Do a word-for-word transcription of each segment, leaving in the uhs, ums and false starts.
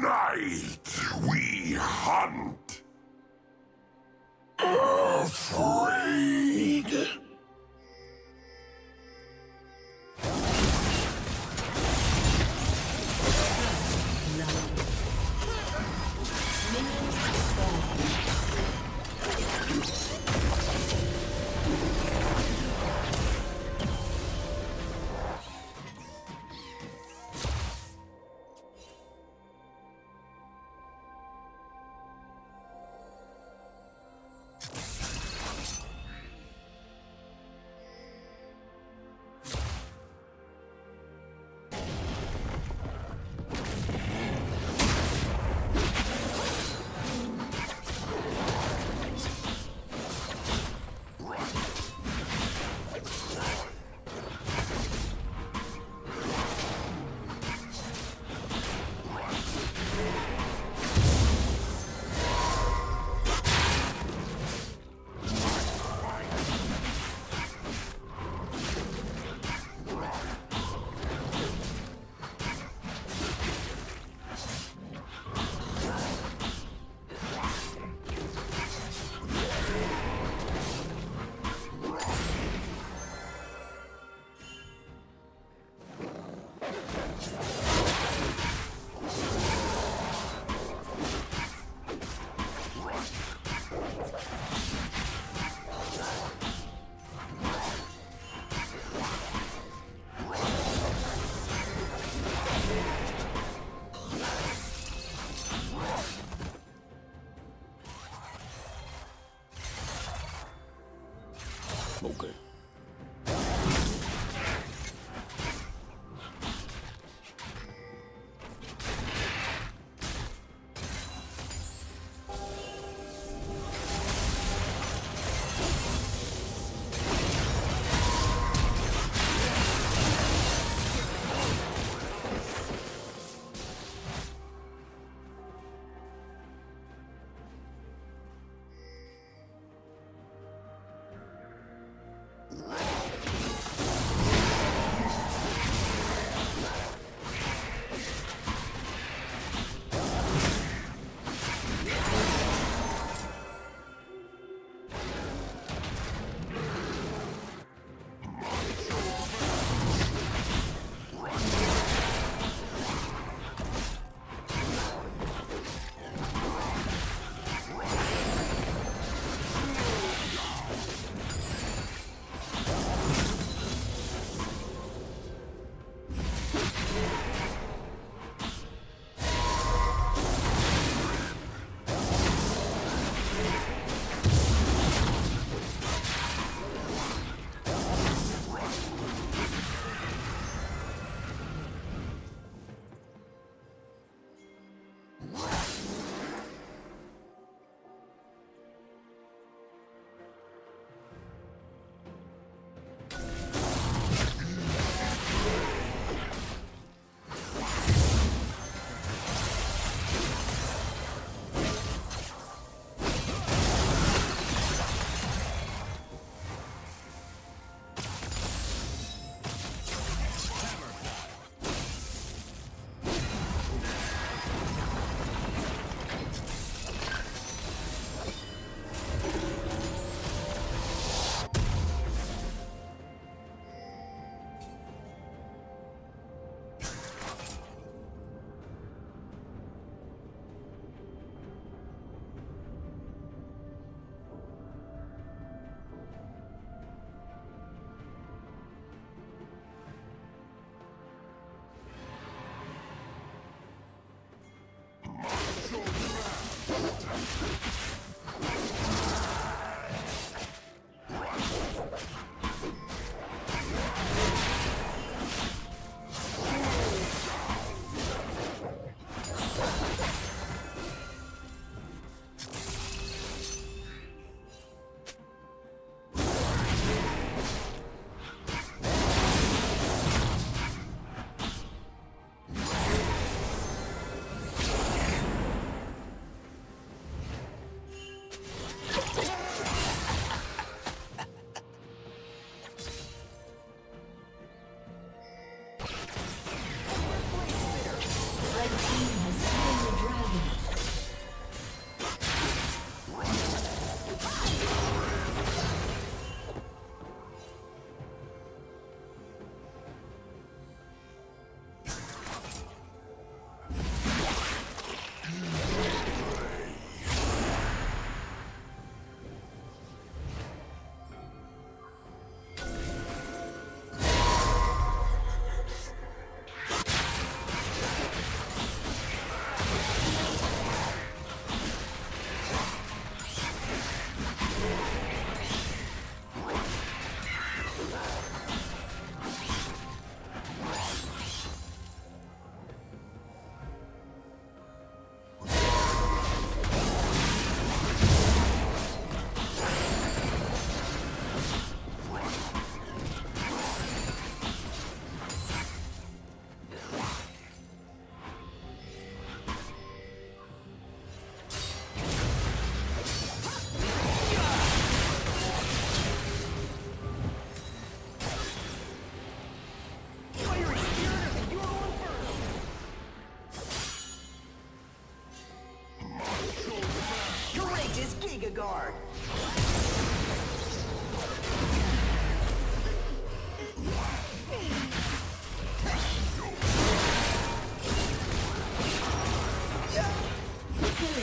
Tonight we hunt. Afraid?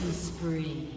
Killing spree.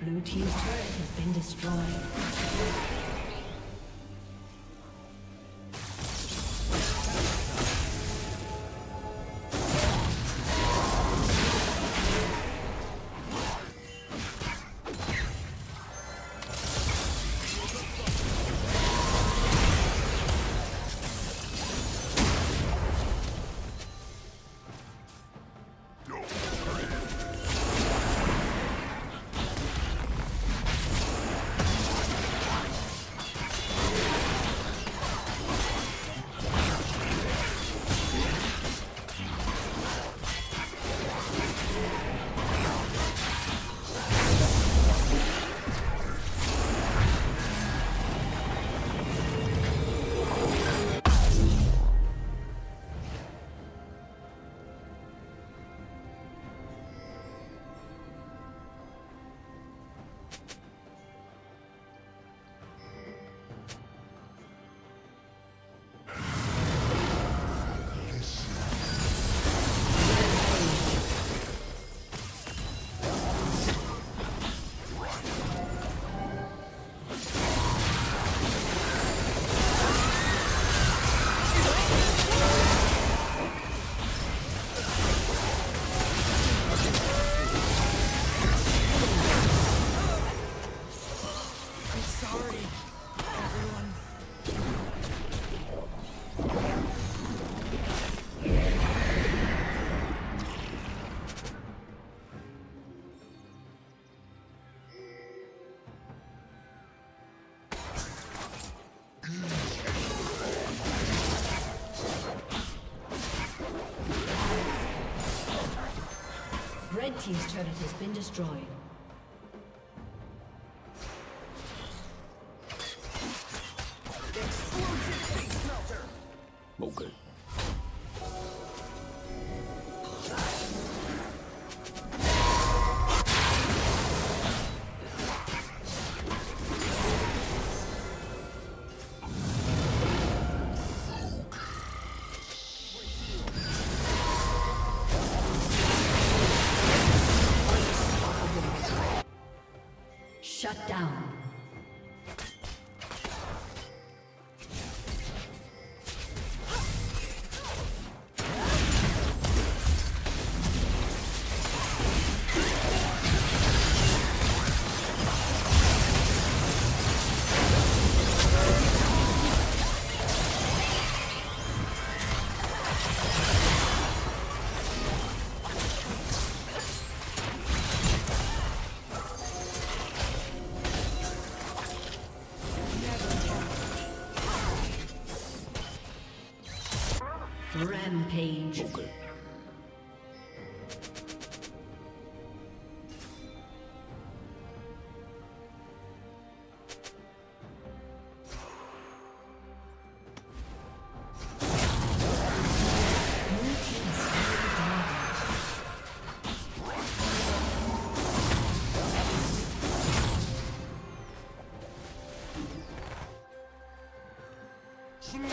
Blue team's turret has been destroyed. Red team's turret has been destroyed. Shut down. Rampage. Okay. Come on.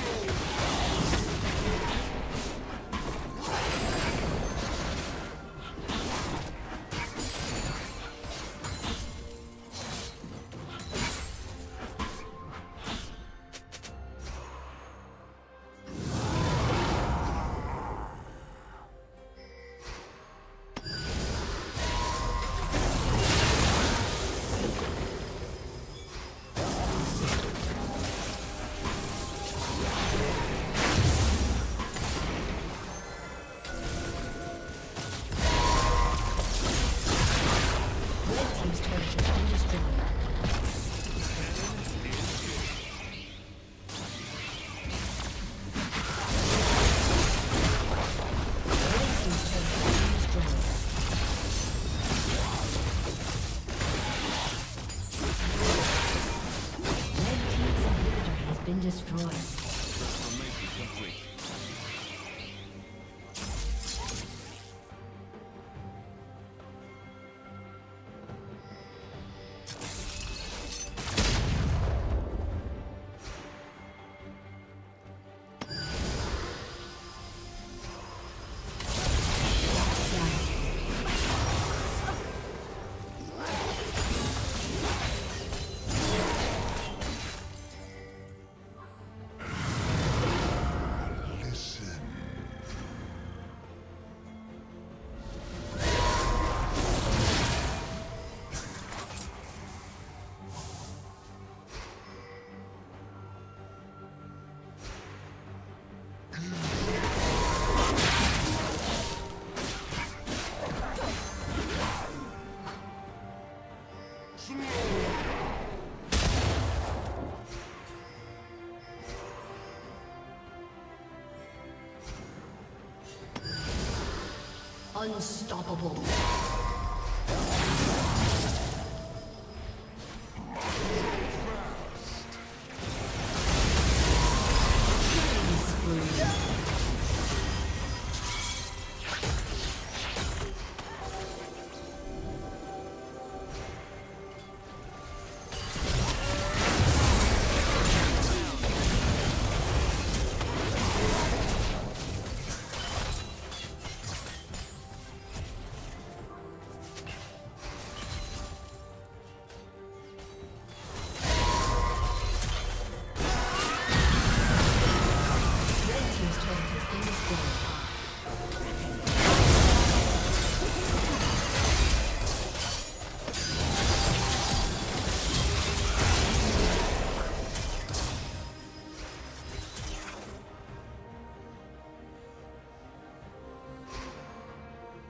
Unstoppable.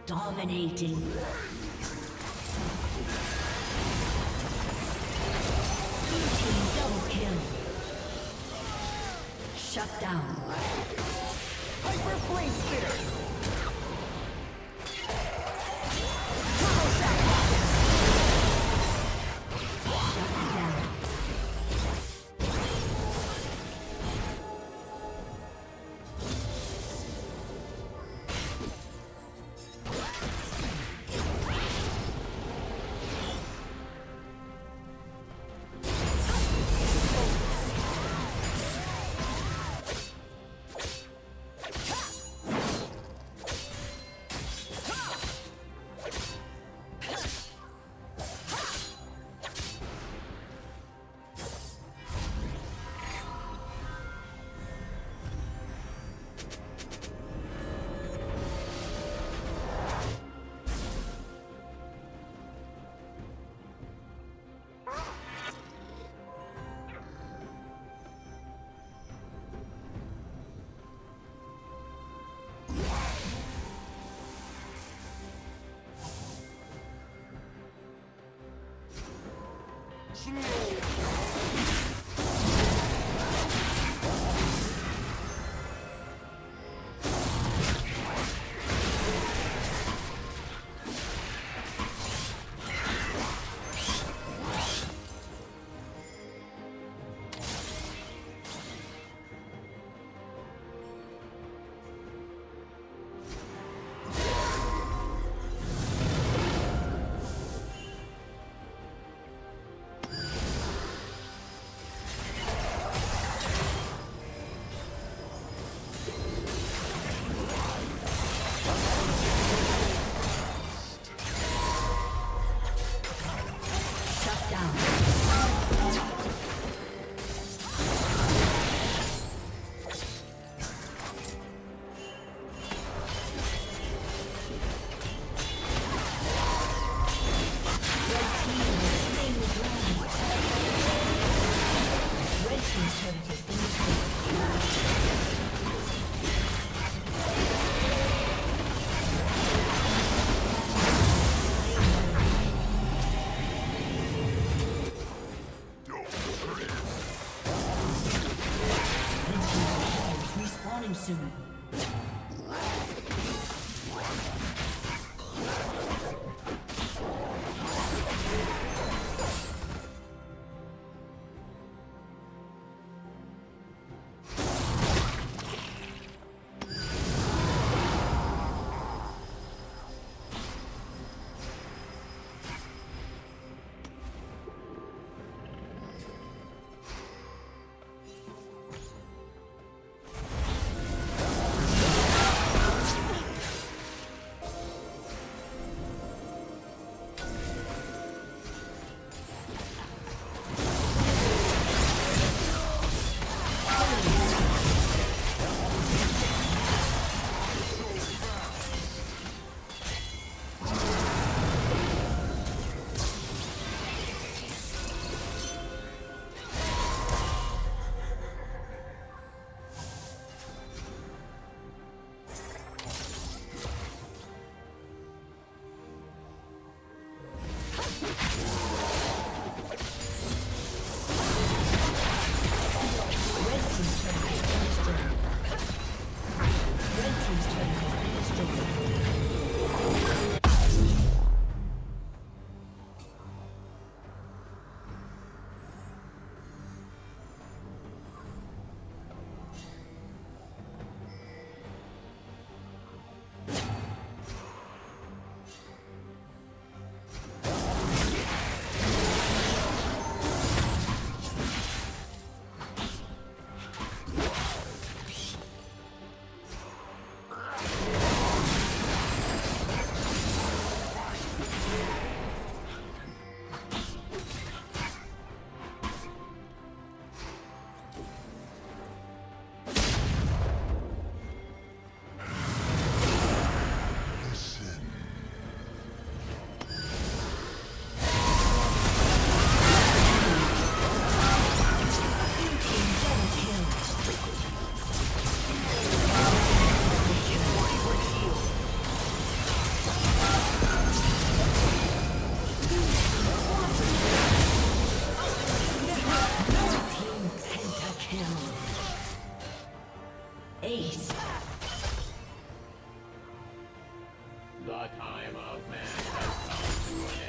Dominating. Team double kill. Shut down. Hyper Flame Spitter.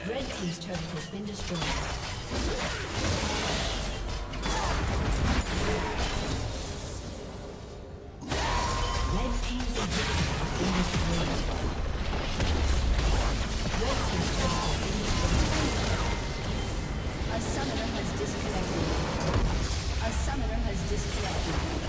Red team's turret has been destroyed. Red team's inhibitor has been destroyed. Red team's turret has been destroyed. A summoner has disconnected. A summoner has disconnected.